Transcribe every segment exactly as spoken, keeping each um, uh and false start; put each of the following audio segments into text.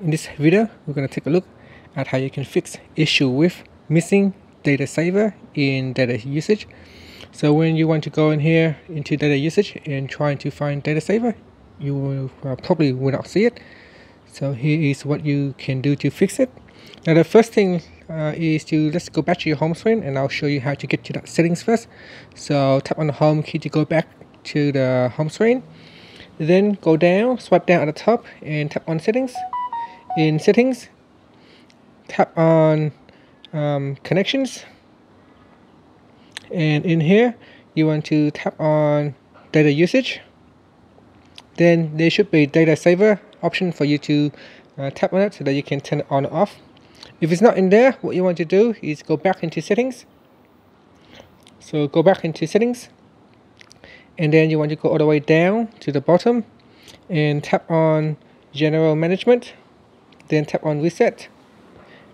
In this video, we're going to take a look at how you can fix issue with missing data saver in data usage. So when you want to go in here into data usage and trying to find data saver, you will, uh, probably will not see it. So here is what you can do to fix it. Now the first thing uh, is to let's go back to your home screen, and I'll show you how to get to that settings first. So tap on the home key to go back to the home screen. Then go down, swipe down at the top and tap on settings. In settings, tap on um, connections, and in here you want to tap on data usage. Then there should be data saver option for you to uh, tap on it so that you can turn it on or off. If it's not in there, what you want to do is go back into settings. So go back into settings, and then you want to go all the way down to the bottom and tap on general management, then tap on reset,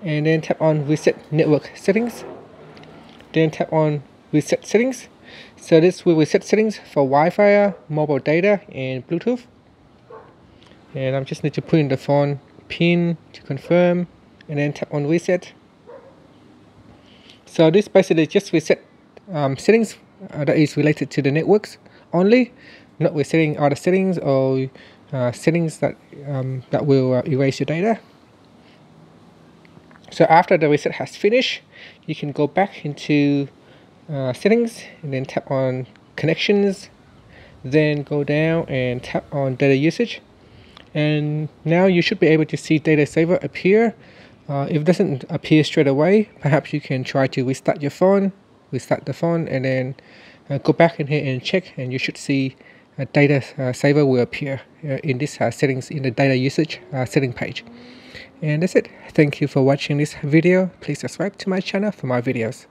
and then tap on reset network settings, then tap on reset settings. So this will reset settings for Wi-Fi, mobile data and Bluetooth. And I just need to put in the phone pin to confirm, and then tap on reset. So this basically just reset um, settings uh, that is related to the networks only, not resetting other settings or uh, settings that um, that will uh, erase your data. So after the reset has finished, you can go back into uh, settings and then tap on connections, then go down and tap on data usage. And now you should be able to see data saver appear. Uh, if it doesn't appear straight away, perhaps you can try to restart your phone, restart the phone, and then uh, go back in here and check, and you should see a data uh, saver will appear uh, in this uh, settings in the data usage uh, setting page. And that's it. Thank you for watching this video. Please subscribe to my channel for more videos.